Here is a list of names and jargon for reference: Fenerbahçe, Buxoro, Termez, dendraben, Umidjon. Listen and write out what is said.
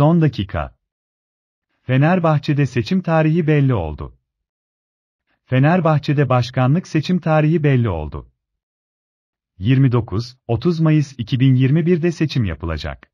Son dakika. Fenerbahçe'de seçim tarihi belli oldu. Fenerbahçe'de başkanlık seçim tarihi belli oldu. 29-30 Mayıs 2021'de seçim yapılacak.